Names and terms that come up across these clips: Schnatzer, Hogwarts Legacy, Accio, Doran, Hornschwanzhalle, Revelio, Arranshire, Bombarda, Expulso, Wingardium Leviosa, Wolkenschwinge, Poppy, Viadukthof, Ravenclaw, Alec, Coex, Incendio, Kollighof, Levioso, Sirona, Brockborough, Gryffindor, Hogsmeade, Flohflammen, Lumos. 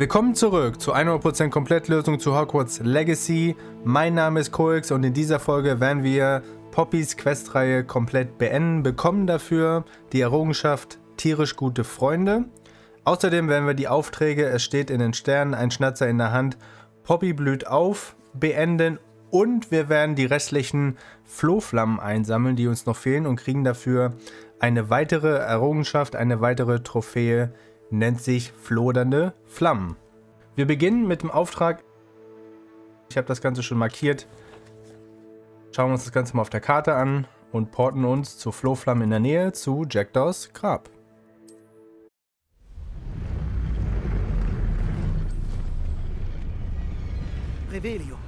Willkommen zurück zu 100% Komplettlösung zu Hogwarts Legacy. Mein Name ist Coex und in dieser Folge werden wir Poppys Questreihe komplett beenden, bekommen dafür die Errungenschaft tierisch gute Freunde. Außerdem werden wir die Aufträge, es steht in den Sternen, ein Schnatzer in der Hand, Poppy blüht auf, beenden und wir werden die restlichen Flohflammen einsammeln, die uns noch fehlen und kriegen dafür eine weitere Errungenschaft, eine weitere Trophäe, nennt sich Flodernde Flammen. Wir beginnen mit dem Auftrag. Ich habe das Ganze schon markiert. Schauen wir uns das Ganze mal auf der Karte an und porten uns zur Flohflamme in der Nähe, zu Jackdaws Grab. Revelio.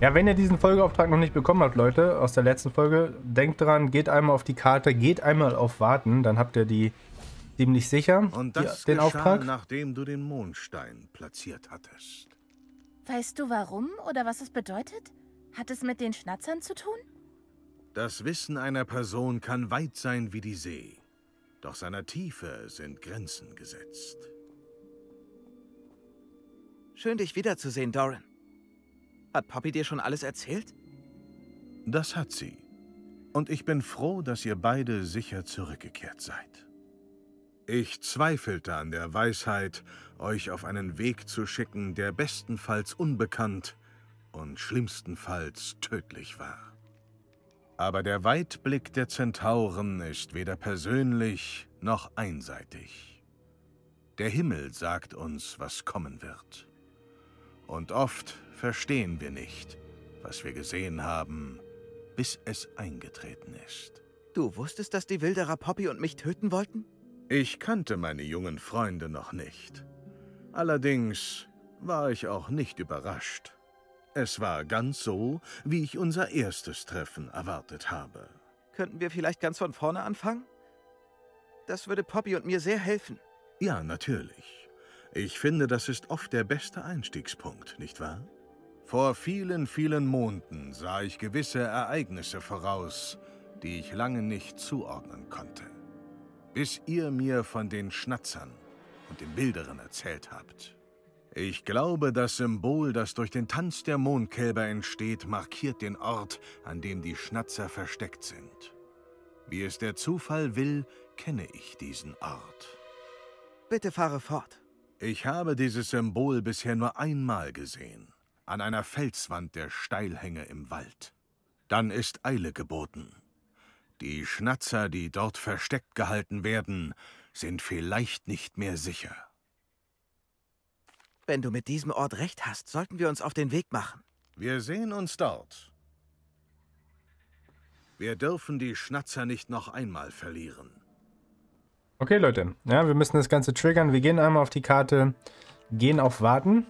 Ja, wenn ihr diesen Folgeauftrag noch nicht bekommen habt, Leute, aus der letzten Folge, denkt dran, geht einmal auf die Karte, geht einmal auf Warten, dann habt ihr die ziemlich sicher, und das den Auftrag. Nachdem du den Mondstein platziert hattest. Weißt du warum oder was es bedeutet? Hat es mit den Schnatzern zu tun? Das Wissen einer Person kann weit sein wie die See, doch seiner Tiefe sind Grenzen gesetzt. Schön, dich wiederzusehen, Doran. Hat Poppy dir schon alles erzählt? Das hat sie. Und ich bin froh, dass ihr beide sicher zurückgekehrt seid. Ich zweifelte an der Weisheit, euch auf einen Weg zu schicken, der bestenfalls unbekannt und schlimmstenfalls tödlich war. Aber der Weitblick der Zentauren ist weder persönlich noch einseitig. Der Himmel sagt uns, was kommen wird. Und oft verstehen wir nicht, was wir gesehen haben, bis es eingetreten ist. Du wusstest, dass die Wilderer Poppy und mich töten wollten? Ich kannte meine jungen Freunde noch nicht. Allerdings war ich auch nicht überrascht. Es war ganz so, wie ich unser erstes Treffen erwartet habe. Könnten wir vielleicht ganz von vorne anfangen? Das würde Poppy und mir sehr helfen. Ja, natürlich. Ich finde, das ist oft der beste Einstiegspunkt, nicht wahr? Vor vielen, vielen Monden sah ich gewisse Ereignisse voraus, die ich lange nicht zuordnen konnte. Bis ihr mir von den Schnatzern und den Wilderern erzählt habt. Ich glaube, das Symbol, das durch den Tanz der Mondkälber entsteht, markiert den Ort, an dem die Schnatzer versteckt sind. Wie es der Zufall will, kenne ich diesen Ort. Bitte fahre fort. Ich habe dieses Symbol bisher nur einmal gesehen, an einer Felswand der Steilhänge im Wald. Dann ist Eile geboten. Die Schnatzer, die dort versteckt gehalten werden, sind vielleicht nicht mehr sicher. Wenn du mit diesem Ort recht hast, sollten wir uns auf den Weg machen. Wir sehen uns dort. Wir dürfen die Schnatzer nicht noch einmal verlieren. Okay, Leute. Ja, wir müssen das Ganze triggern. Wir gehen einmal auf die Karte, gehen auf Warten.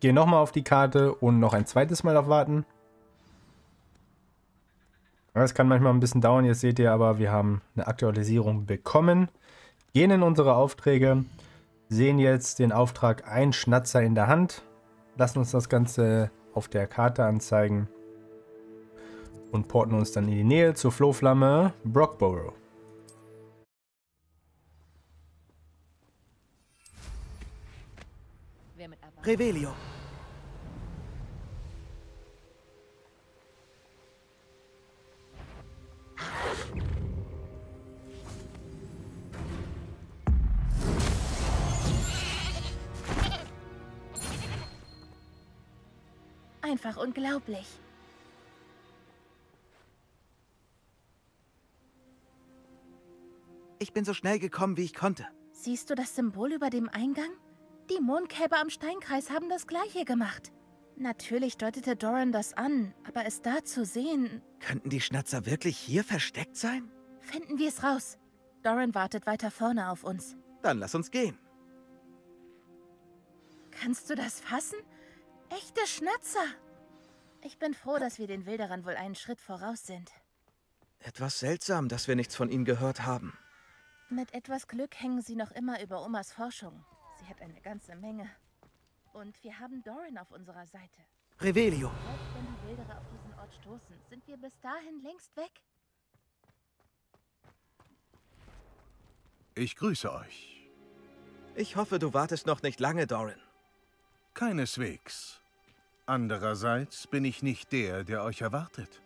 Gehen nochmal auf die Karte und noch ein zweites Mal auf Warten. Das kann manchmal ein bisschen dauern. Jetzt seht ihr aber, wir haben eine Aktualisierung bekommen. Gehen in unsere Aufträge. Sehen jetzt den Auftrag ein Schnatzer in der Hand. Lassen uns das Ganze auf der Karte anzeigen und porten uns dann in die Nähe zur Flohflamme Brockborough. Revelio. Einfach unglaublich. Ich bin so schnell gekommen, wie ich konnte. Siehst du das Symbol über dem Eingang? Die Mondkälber am Steinkreis haben das Gleiche gemacht. Natürlich deutete Doran das an, aber es da zu sehen... Könnten die Schnatzer wirklich hier versteckt sein? Finden wir es raus. Doran wartet weiter vorne auf uns. Dann lass uns gehen. Kannst du das fassen? Echte Schnatzer! Ich bin froh, dass wir den Wilderern wohl einen Schritt voraus sind. Etwas seltsam, dass wir nichts von ihnen gehört haben. Mit etwas Glück hängen sie noch immer über Omas Forschung. Sie hat eine ganze Menge. Und wir haben Doran auf unserer Seite. Revelio. Selbst wenn die Wilderer auf diesen Ort Ort stoßen, sind wir bis dahin längst weg. Ich grüße euch. Ich hoffe, du wartest noch nicht lange, Doran. Keineswegs. Andererseits bin ich nicht der, der euch erwartet.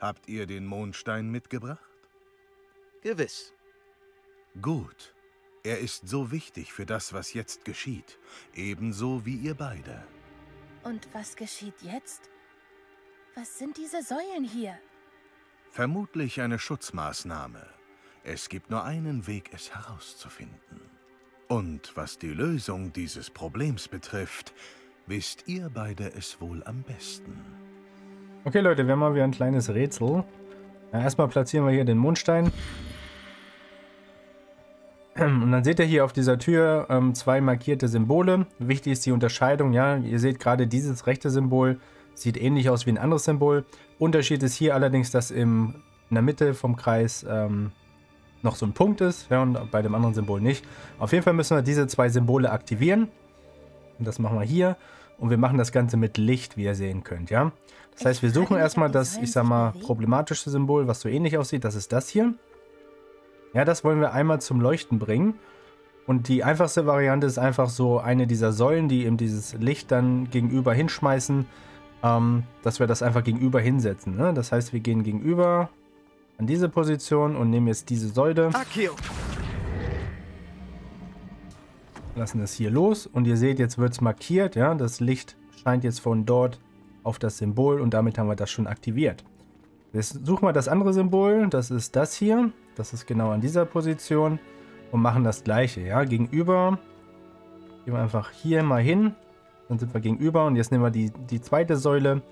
Habt ihr den Mondstein mitgebracht? Gewiss. Gut. Er ist so wichtig für das, was jetzt geschieht. Ebenso wie ihr beide. Und was geschieht jetzt? Was sind diese Säulen hier? Vermutlich eine Schutzmaßnahme. Es gibt nur einen Weg, es herauszufinden. Und was die Lösung dieses Problems betrifft, wisst ihr beide es wohl am besten. Okay, Leute, wir haben mal wieder ein kleines Rätsel. Ja, erstmal platzieren wir hier den Mondstein. Und dann seht ihr hier auf dieser Tür zwei markierte Symbole. Wichtig ist die Unterscheidung. Ja, ihr seht gerade dieses rechte Symbol. Sieht ähnlich aus wie ein anderes Symbol. Unterschied ist hier allerdings, dass in der Mitte vom Kreis noch so ein Punkt ist. Ja, und bei dem anderen Symbol nicht. Auf jeden Fall müssen wir diese zwei Symbole aktivieren. Und das machen wir hier. Und wir machen das Ganze mit Licht, wie ihr sehen könnt. Ja? Das heißt, wir suchen erstmal das, ich sag mal, problematische Symbol, was so ähnlich aussieht. Das ist das hier. Ja, das wollen wir einmal zum Leuchten bringen. Und die einfachste Variante ist einfach so eine dieser Säulen, die eben dieses Licht dann gegenüber hinschmeißen, dass wir das einfach gegenüber hinsetzen. Ne? Das heißt, wir gehen gegenüber an diese Position und nehmen jetzt diese Säule. Lassen das hier los. Und ihr seht, jetzt wird es markiert. Ja? Das Licht scheint jetzt von dort auf das Symbol und damit haben wir das schon aktiviert. Jetzt suchen wir das andere Symbol. Das ist das hier. Das ist genau an dieser Position und machen das gleiche, ja, gegenüber. Gehen wir einfach hier mal hin, dann sind wir gegenüber und jetzt nehmen wir die zweite Säule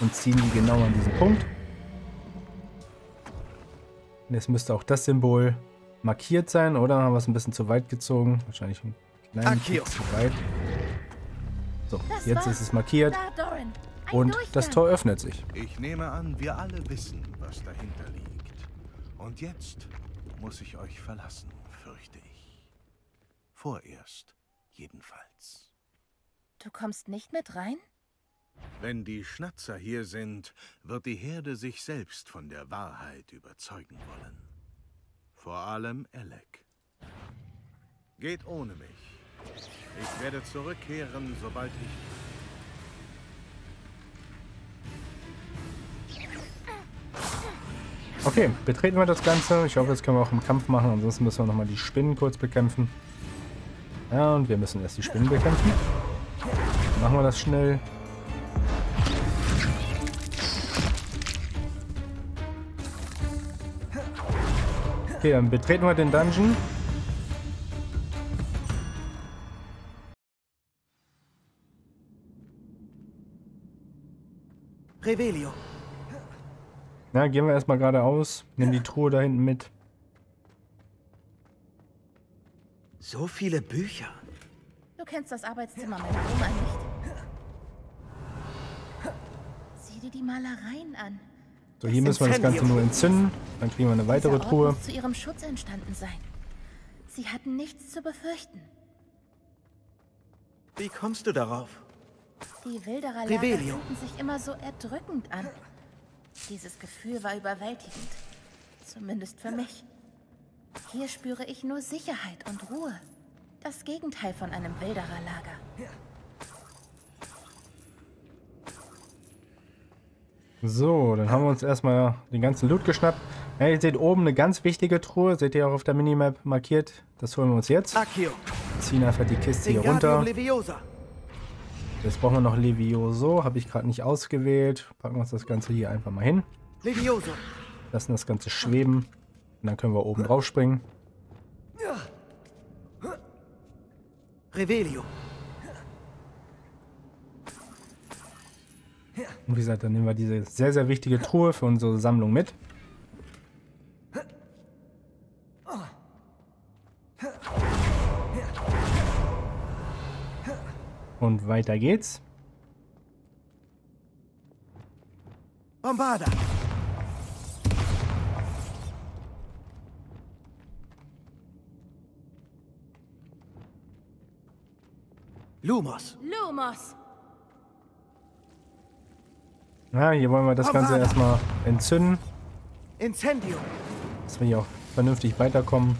und ziehen die genau an diesen Punkt. Und jetzt müsste auch das Symbol markiert sein, oder? Haben wir es ein bisschen zu weit gezogen? Wahrscheinlich ein kleines bisschen zu weit. So, jetzt ist es markiert und das Tor öffnet sich. Ich nehme an, wir alle wissen, was dahinter liegt. Und jetzt muss ich euch verlassen, fürchte ich. Vorerst jedenfalls. Du kommst nicht mit rein? Wenn die Schnatzer hier sind, wird die Herde sich selbst von der Wahrheit überzeugen wollen. Vor allem Alec. Geht ohne mich. Ich werde zurückkehren, sobald ich... Okay, betreten wir das Ganze. Ich hoffe, das können wir auch im Kampf machen. Ansonsten müssen wir nochmal die Spinnen kurz bekämpfen. Ja, und wir müssen erst die Spinnen bekämpfen. Dann machen wir das schnell. Okay, dann betreten wir den Dungeon. Revelio. Na, gehen wir erstmal geradeaus. Nimm die Truhe da hinten mit. So viele Bücher. Du kennst das Arbeitszimmer meiner Oma nicht. Sieh dir die Malereien an. So, hier müssen wir das Ganze nur entzünden. Dann kriegen wir eine weitere Truhe. Muss zu ihrem Schutz entstanden sein. Sie hatten nichts zu befürchten. Wie kommst du darauf? Die Wildererlager fühlten sich immer so erdrückend an. Dieses Gefühl war überwältigend, zumindest für mich. Hier spüre ich nur Sicherheit und Ruhe. Das Gegenteil von einem Wildererlager. So, dann haben wir uns erstmal den ganzen Loot geschnappt. Ja, ihr seht oben eine ganz wichtige Truhe, seht ihr auch auf der Minimap markiert. Das holen wir uns jetzt. Ziehen einfach die Kiste hier runter. Jetzt brauchen wir noch Levioso, habe ich gerade nicht ausgewählt. Packen wir uns das Ganze hier einfach mal hin. Levioso. Lassen das Ganze schweben. Und dann können wir oben drauf springen. Revelio. Und wie gesagt, dann nehmen wir diese sehr, sehr wichtige Truhe für unsere Sammlung mit. Und weiter geht's. Bombarda. Lumos. Ja, hier wollen wir das Ganze erstmal entzünden. Incendio. Dass wir hier auch vernünftig weiterkommen.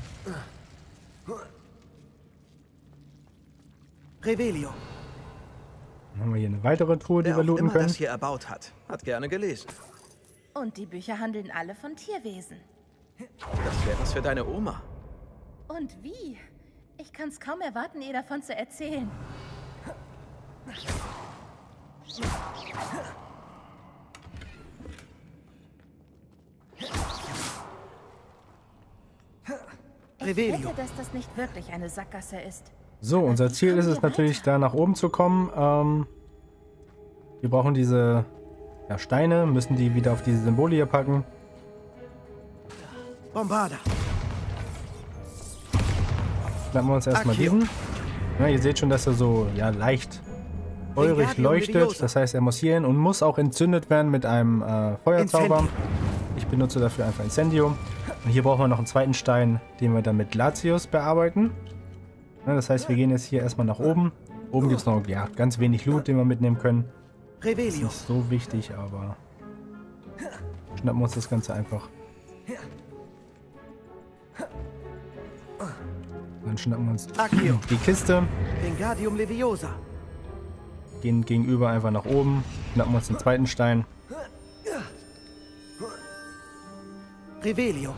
Revelio. Dann haben wir hier eine weitere Truhe, die wir looten können. Wer das hier erbaut hat, hat gerne gelesen. Und die Bücher handeln alle von Tierwesen. Das wäre was für deine Oma. Und wie? Ich kann es kaum erwarten, ihr davon zu erzählen. Ich wette, dass das nicht wirklich eine Sackgasse ist. So, unser Ziel ist es natürlich, da nach oben zu kommen. Wir brauchen diese Steine, müssen die wieder auf diese Symbole hier packen. Bombarda. Klappen wir uns erstmal diesen. Ja, ihr seht schon, dass er so leicht feurig leuchtet. Das heißt, er muss hier hin und muss auch entzündet werden mit einem Feuerzauber. Ich benutze dafür einfach Incendio. Und hier brauchen wir noch einen zweiten Stein, den wir dann mit Latius bearbeiten. Ja, das heißt, wir gehen jetzt hier erstmal nach oben. Oben gibt es noch ganz wenig Loot, den wir mitnehmen können. Das ist nicht so wichtig, aber schnappen wir uns das Ganze einfach. Dann schnappen wir uns die Kiste. Gehen gegenüber einfach nach oben. Schnappen wir uns den zweiten Stein. Revelio.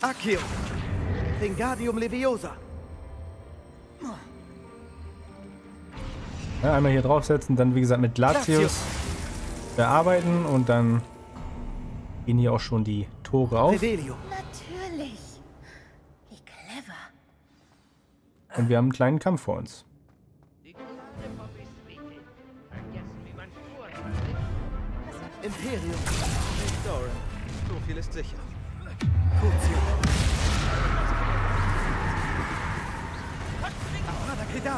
Accio. Wingardium Leviosa. Ja, einmal hier draufsetzen, dann wie gesagt mit Latius bearbeiten und dann gehen hier auch schon die Tore auf. Revelio. Natürlich. Wie clever. Und wir haben einen kleinen Kampf vor uns. Imperium. Nicht Doran. So viel ist sicher. Du wirst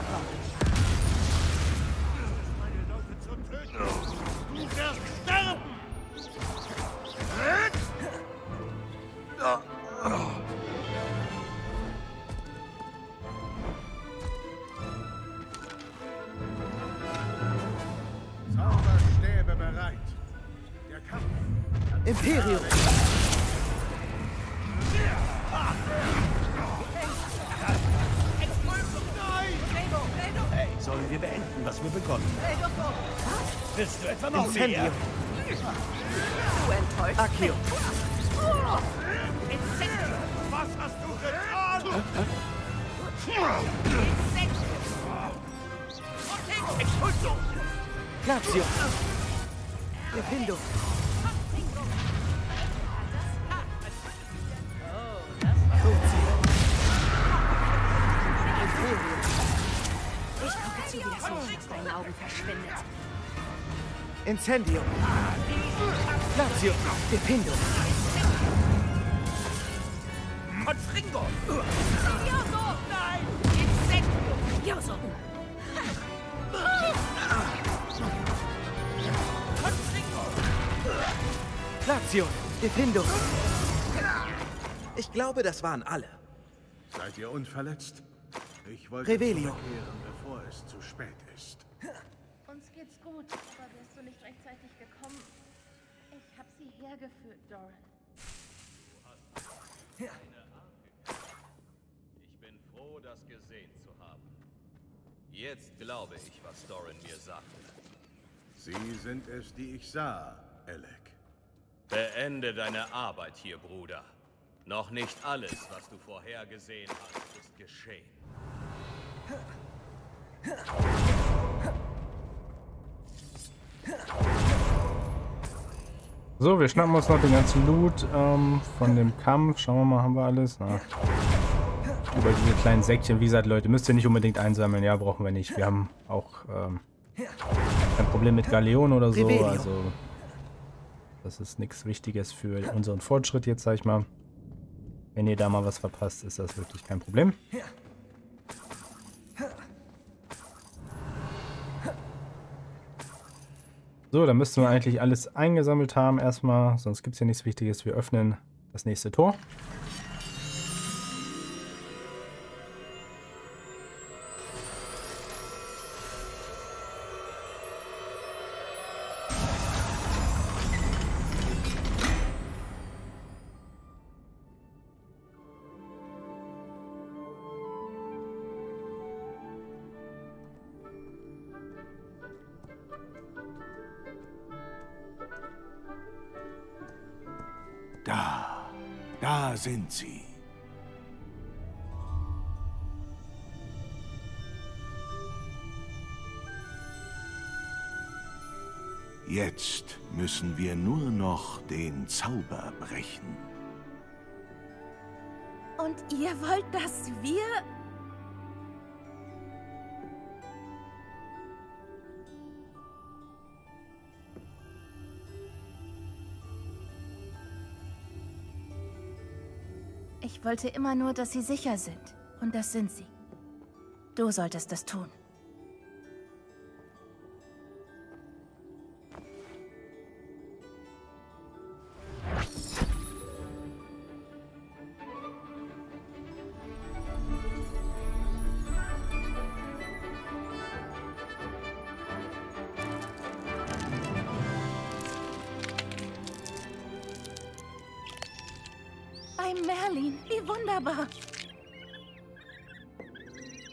sterben! Zauberstäbe bereit. Der Kampf. Imperium! Sollen wir beenden, was wir begonnen haben? Willst du etwa noch mehr? Du enttäuscht mich. Incendio! Was hast du getan? Incendio! Expulso! Lazio! Gryffindor! Incendio! Lazio! Defindo! Motzringo! Furioso! Nein! Incendio! Furioso! Motzringo! Lazio! Defindo! Ich glaube, das waren alle. Seid ihr unverletzt? Ich wollte zurückkehren, bevor es zu spät ist. Uns geht's gut, aber wärst du nicht rechtzeitig gekommen? Ich hab sie hergeführt, Doran. Du hast keine Arme gekämpft. Ich bin froh, das gesehen zu haben. Jetzt glaube ich, was Doran mir sagte. Sie sind es, die ich sah, Alec. Beende deine Arbeit hier, Bruder. Noch nicht alles, was du vorhergesehen hast, ist geschehen. So, wir schnappen uns noch den ganzen Loot von dem Kampf. Schauen wir mal, haben wir alles? Na. Über diese kleinen Säckchen, wie gesagt, Leute, müsst ihr nicht unbedingt einsammeln. Ja, brauchen wir nicht. Wir haben auch kein Problem mit Galeon oder so. Also, das ist nichts Wichtiges für unseren Fortschritt jetzt, sag ich mal. Wenn ihr da mal was verpasst, ist das wirklich kein Problem. So, dann müssten wir eigentlich alles eingesammelt haben erstmal, sonst gibt es hier nichts Wichtiges. Wir öffnen das nächste Tor. Da sind sie. Jetzt müssen wir nur noch den Zauber brechen. Und ihr wollt, dass wir... Ich wollte immer nur, dass sie sicher sind. Und das sind sie. Du solltest das tun.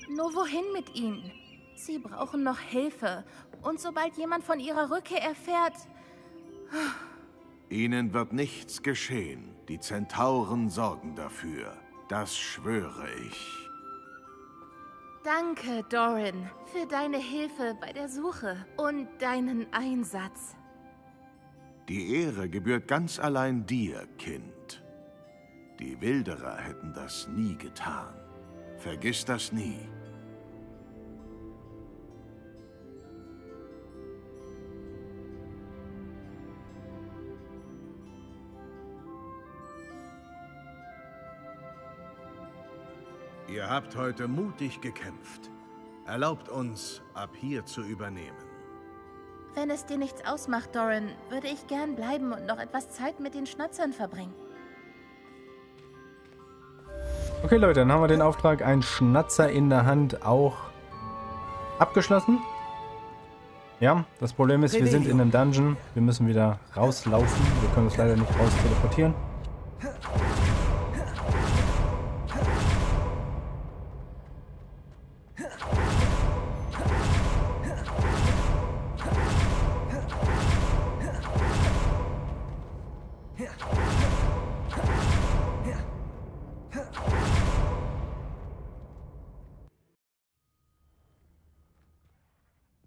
Nur wohin mit ihnen? Sie brauchen noch Hilfe. Und sobald jemand von ihrer Rückkehr erfährt... Ihnen wird nichts geschehen. Die Zentauren sorgen dafür. Das schwöre ich. Danke, Doran, für deine Hilfe bei der Suche und deinen Einsatz. Die Ehre gebührt ganz allein dir, Kind. Die Wilderer hätten das nie getan. Vergiss das nie. Ihr habt heute mutig gekämpft. Erlaubt uns, ab hier zu übernehmen. Wenn es dir nichts ausmacht, Doran, würde ich gern bleiben und noch etwas Zeit mit den Schnatzern verbringen. Okay, Leute, dann haben wir den Auftrag, einen Schnatzer in der Hand, auch abgeschlossen. Ja, das Problem ist, wir sind in einem Dungeon. Wir müssen wieder rauslaufen. Wir können uns leider nicht raus teleportieren.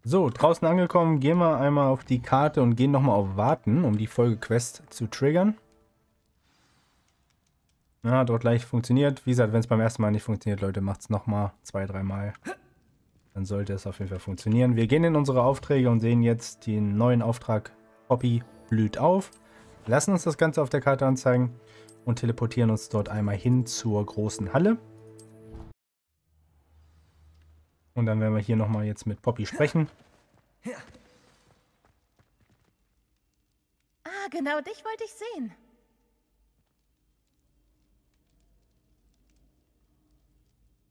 So, draußen angekommen, gehen wir einmal auf die Karte und gehen nochmal auf Warten, um die Folgequest zu triggern. Ja, dort gleich funktioniert. Wie gesagt, wenn es beim ersten Mal nicht funktioniert, Leute, macht es nochmal 2-3 Mal. Dann sollte es auf jeden Fall funktionieren. Wir gehen in unsere Aufträge und sehen jetzt den neuen Auftrag Poppy blüht auf. Lassen uns das Ganze auf der Karte anzeigen und teleportieren uns dort einmal hin zur großen Halle. Und dann werden wir hier nochmal jetzt mit Poppy sprechen. Ah, genau, dich wollte ich sehen.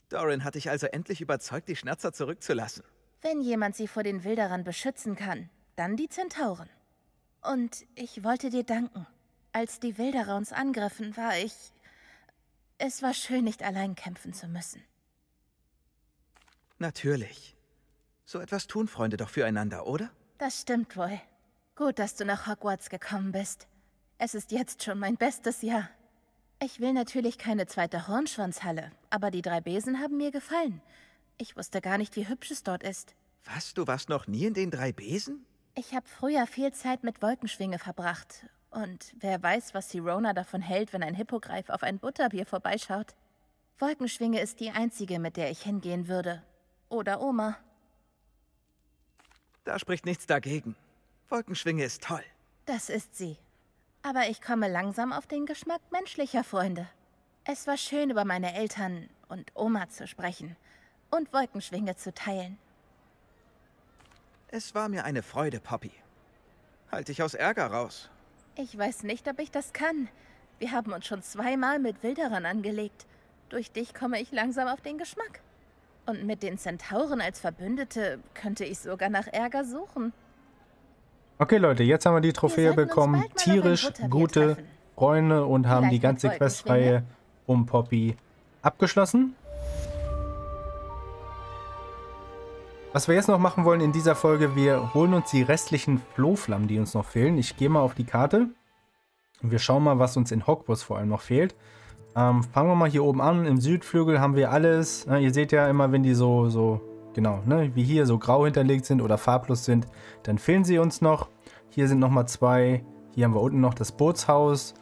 Doran hat dich also endlich überzeugt, die Schnatzer zurückzulassen. Wenn jemand sie vor den Wilderern beschützen kann, dann die Zentauren. Und ich wollte dir danken. Als die Wilderer uns angriffen, war ich... Es war schön, nicht allein kämpfen zu müssen. Natürlich. So etwas tun Freunde doch füreinander, oder? Das stimmt wohl. Gut, dass du nach Hogwarts gekommen bist. Es ist jetzt schon mein bestes Jahr. Ich will natürlich keine zweite Hornschwanzhalle, aber die 3 Besen haben mir gefallen. Ich wusste gar nicht, wie hübsch es dort ist. Was? Du warst noch nie in den 3 Besen? Ich habe früher viel Zeit mit Wolkenschwinge verbracht. Und wer weiß, was Sirona davon hält, wenn ein Hippogreif auf ein Butterbier vorbeischaut. Wolkenschwinge ist die einzige, mit der ich hingehen würde. Oder Oma. Da spricht nichts dagegen. Wolkenschwinge ist toll. Das ist sie. Aber ich komme langsam auf den Geschmack menschlicher Freunde. Es war schön, über meine Eltern und Oma zu sprechen und Wolkenschwinge zu teilen. Es war mir eine Freude, Poppy. Halt dich aus Ärger raus. Ich weiß nicht, ob ich das kann. Wir haben uns schon 2-mal mit Wilderern angelegt. Durch dich komme ich langsam auf den Geschmack. Und mit den Zentauren als Verbündete könnte ich sogar nach Ärger suchen. Okay, Leute, jetzt haben wir die Trophäe bekommen. Tierisch gute Freunde und haben die ganze Questreihe um Poppy abgeschlossen. Was wir jetzt noch machen wollen in dieser Folge, wir holen uns die restlichen Flohflammen, die uns noch fehlen. Ich gehe mal auf die Karte Und wir schauen mal, was uns in Hogwarts vor allem noch fehlt. Fangen wir mal hier oben an. Im Südflügel haben wir alles. Na, ihr seht ja immer, wenn die so genau, ne, wie hier so grau hinterlegt sind oder farblos sind, dann fehlen sie uns noch. Hier sind nochmal zwei. Hier haben wir unten noch das Bootshaus.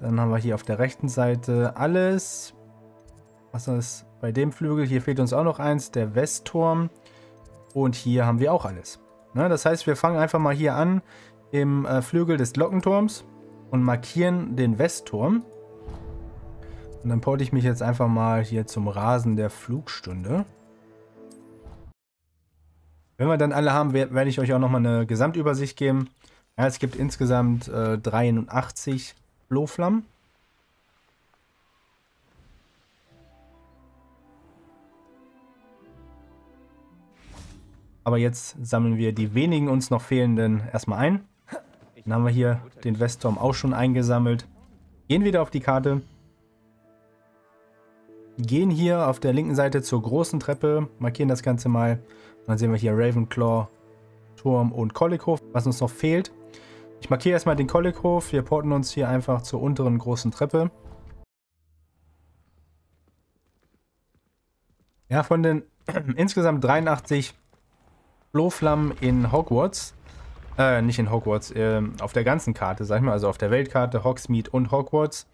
Dann haben wir hier auf der rechten Seite alles. Was ist bei dem Flügel? Hier fehlt uns auch noch eins, der Westturm. Und hier haben wir auch alles. Na, das heißt, wir fangen einfach mal hier an im Flügel des Glockenturms und markieren den Westturm. Und dann porte ich mich jetzt einfach mal hier zum Rasen der Flugstunde. Wenn wir dann alle haben, werde ich euch auch nochmal eine Gesamtübersicht geben. Ja, es gibt insgesamt 83 Bloflammen. Aber jetzt sammeln wir die wenigen uns noch fehlenden erstmal ein. Dann haben wir hier den Westturm auch schon eingesammelt. Gehen wieder auf die Karte. Gehen hier auf der linken Seite zur großen Treppe, markieren das Ganze mal. Und dann sehen wir hier Ravenclaw, Turm und Kollighof, was uns noch fehlt. Ich markiere erstmal den Kollighof. Wir porten uns hier einfach zur unteren großen Treppe. Ja, von den insgesamt 83 Bloflammen in Hogwarts, nicht in Hogwarts, auf der ganzen Karte, sag ich mal, also auf der Weltkarte, Hogsmeade und Hogwarts,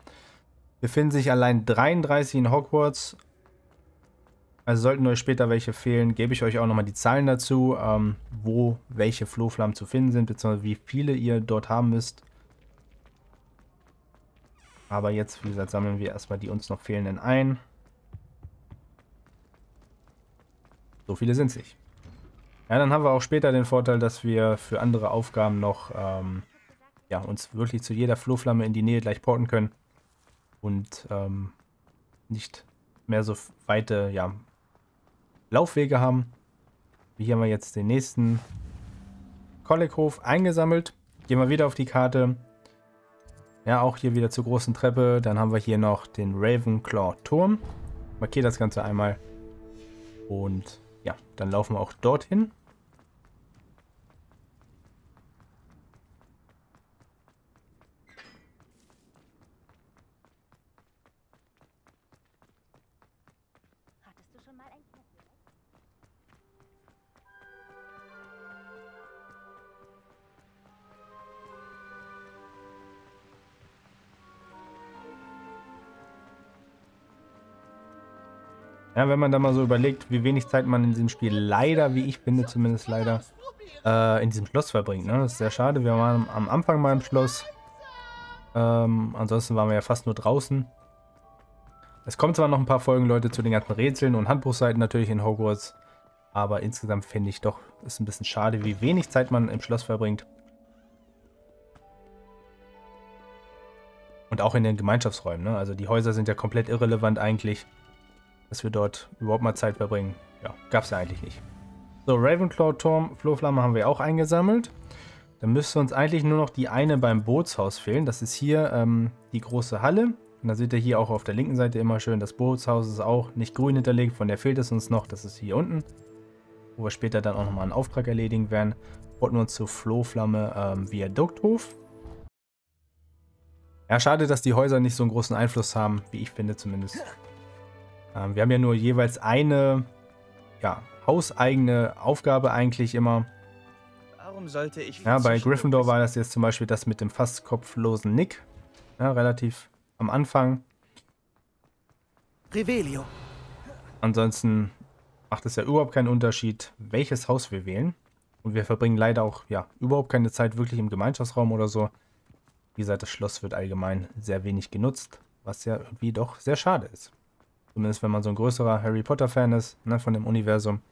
befinden sich allein 33 in Hogwarts. Also sollten euch später welche fehlen, gebe ich euch auch nochmal die Zahlen dazu, wo welche Flohflammen zu finden sind, beziehungsweise wie viele ihr dort haben müsst. Aber jetzt, wie gesagt, sammeln wir erstmal die uns noch fehlenden ein. So viele sind es nicht. Ja, dann haben wir auch später den Vorteil, dass wir für andere Aufgaben noch ja, uns wirklich zu jeder Flohflamme in die Nähe gleich porten können. Und nicht mehr so weite, ja, Laufwege haben. Hier haben wir jetzt den nächsten Kollighof eingesammelt. Gehen wir wieder auf die Karte. Ja, auch hier wieder zur großen Treppe. Dann haben wir hier noch den Ravenclaw-Turm. Markiere das Ganze einmal. Und ja, dann laufen wir auch dorthin. Ja, wenn man da mal so überlegt, wie wenig Zeit man in diesem Spiel leider, wie ich finde zumindest leider, in diesem Schloss verbringt. Ne? Das ist sehr schade. Wir waren am Anfang mal im Schloss. Ansonsten waren wir ja fast nur draußen. Es kommen zwar noch ein paar Folgen, Leute, zu den ganzen Rätseln und Handbuchseiten natürlich in Hogwarts. Aber insgesamt finde ich doch, ist ein bisschen schade, wie wenig Zeit man im Schloss verbringt. Und auch in den Gemeinschaftsräumen. Ne? Also die Häuser sind ja komplett irrelevant eigentlich, dass wir dort überhaupt mal Zeit verbringen. Ja, gab es ja eigentlich nicht. So, Ravenclaw-Turm, Flohflamme haben wir auch eingesammelt. Dann müsste uns eigentlich nur noch die eine beim Bootshaus fehlen. Das ist hier die große Halle. Und da seht ihr hier auch auf der linken Seite immer schön, das Bootshaus ist auch nicht grün hinterlegt. Von der fehlt es uns noch. Das ist hier unten, wo wir später dann auch nochmal einen Auftrag erledigen werden. Wollten wir uns zur Flohflamme Viadukthof. Ja, schade, dass die Häuser nicht so einen großen Einfluss haben, wie ich finde zumindest. Wir haben ja nur jeweils eine, ja, hauseigene Aufgabe eigentlich immer. Warum sollte ich ja, bei Gryffindor war das jetzt zum Beispiel das mit dem fast kopflosen Nick. Ja, relativ am Anfang. Revelio. Ansonsten macht es ja überhaupt keinen Unterschied, welches Haus wir wählen. Und wir verbringen leider auch ja, überhaupt keine Zeit wirklich im Gemeinschaftsraum oder so. Wie gesagt, das Schloss wird allgemein sehr wenig genutzt, was ja irgendwie doch sehr schade ist. Zumindest wenn man so ein größerer Harry Potter-Fan ist, ne, von dem Universum.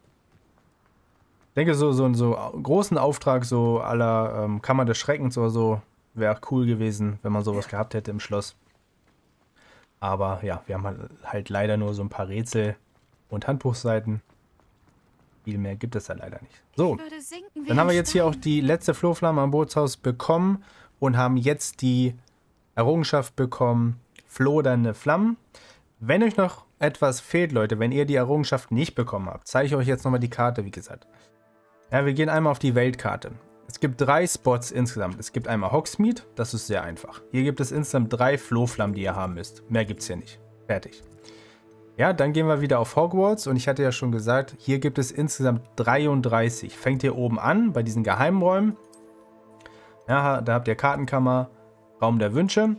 Ich denke, so einen großen Auftrag, so à la Kammer des Schreckens oder so, wäre cool gewesen, wenn man sowas gehabt hätte im Schloss. Aber ja, wir haben halt leider nur so ein paar Rätsel und Handbuchseiten. Viel mehr gibt es da leider nicht. So, dann haben wir jetzt hier auch die letzte Flohflamme am Bootshaus bekommen und haben jetzt die Errungenschaft bekommen, flodernde Flammen. Wenn euch noch etwas fehlt, Leute, wenn ihr die Errungenschaft nicht bekommen habt, zeige ich euch jetzt nochmal die Karte, wie gesagt. Ja, wir gehen einmal auf die Weltkarte. Es gibt 3 Spots insgesamt. Es gibt einmal Hogsmeade, das ist sehr einfach. Hier gibt es insgesamt 3 Flohflammen, die ihr haben müsst. Mehr gibt es hier nicht. Fertig. Ja, dann gehen wir wieder auf Hogwarts und ich hatte ja schon gesagt, hier gibt es insgesamt 33. Fängt hier oben an, bei diesen Geheimräumen. Ja, da habt ihr Kartenkammer, Raum der Wünsche.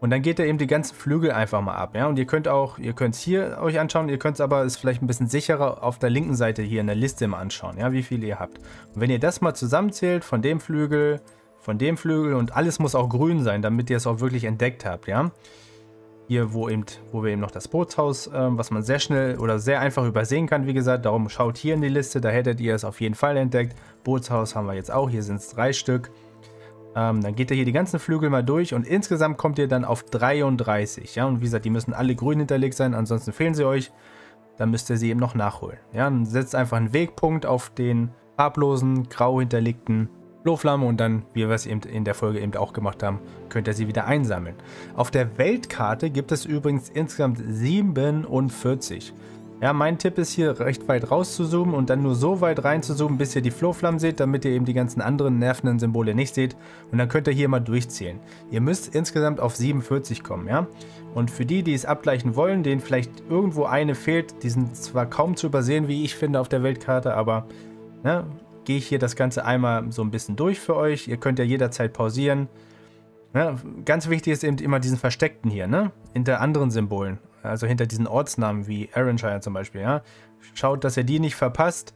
Und dann geht er eben die ganzen Flügel einfach mal ab. Ja? Und ihr könnt auch, ihr könnt es hier euch anschauen, ihr könnt es aber, ist vielleicht ein bisschen sicherer, auf der linken Seite hier in der Liste mal anschauen, ja? Wie viele ihr habt. Und wenn ihr das mal zusammenzählt, von dem Flügel und alles muss auch grün sein, damit ihr es auch wirklich entdeckt habt. Ja? Hier, wo wir eben noch das Bootshaus, was man sehr schnell oder sehr einfach übersehen kann, wie gesagt, darum schaut hier in die Liste, da hättet ihr es auf jeden Fall entdeckt. Bootshaus haben wir jetzt auch, hier sind es 3 Stück. Dann geht ihr hier die ganzen Flügel mal durch und insgesamt kommt ihr dann auf 33. Ja? Und wie gesagt, die müssen alle grün hinterlegt sein, ansonsten fehlen sie euch. Dann müsst ihr sie eben noch nachholen. Ja? Dann setzt einfach einen Wegpunkt auf den farblosen, grau hinterlegten Flohflamme und dann, wie wir es eben in der Folge eben auch gemacht haben, könnt ihr sie wieder einsammeln. Auf der Weltkarte gibt es übrigens insgesamt 47. Ja, mein Tipp ist hier, recht weit raus zu zoomen und dann nur so weit rein zu zoomen, bis ihr die Flohflammen seht, damit ihr eben die ganzen anderen nervenden Symbole nicht seht. Und dann könnt ihr hier mal durchzählen. Ihr müsst insgesamt auf 47 kommen, ja. Und für die, die es abgleichen wollen, denen vielleicht irgendwo eine fehlt, die sind zwar kaum zu übersehen, wie ich finde, auf der Weltkarte, aber ne, gehe ich hier das Ganze einmal so ein bisschen durch für euch. Ihr könnt ja jederzeit pausieren. Ja, ganz wichtig ist eben immer diesen Versteckten hier, ne? Hinter anderen Symbolen. Also hinter diesen Ortsnamen wie Arranshire zum Beispiel, ja. Schaut, dass ihr die nicht verpasst.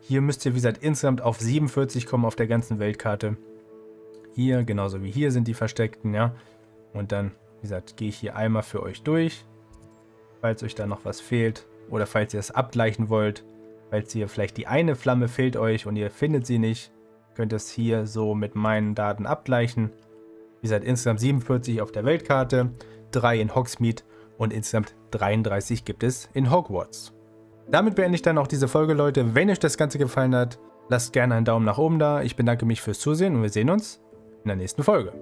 Hier müsst ihr, wie gesagt, insgesamt auf 47 kommen auf der ganzen Weltkarte. Hier, genauso wie hier sind die Versteckten, ja. Und dann, wie gesagt, gehe ich hier einmal für euch durch. Falls euch da noch was fehlt oder falls ihr es abgleichen wollt, falls ihr vielleicht die eine Flamme fehlt euch und ihr findet sie nicht, könnt ihr es hier so mit meinen Daten abgleichen. Wie gesagt, insgesamt 47 auf der Weltkarte, 3 in Hogsmeade. Und insgesamt 33 gibt es in Hogwarts. Damit beende ich dann auch diese Folge, Leute. Wenn euch das Ganze gefallen hat, lasst gerne einen Daumen nach oben da. Ich bedanke mich fürs Zusehen und wir sehen uns in der nächsten Folge.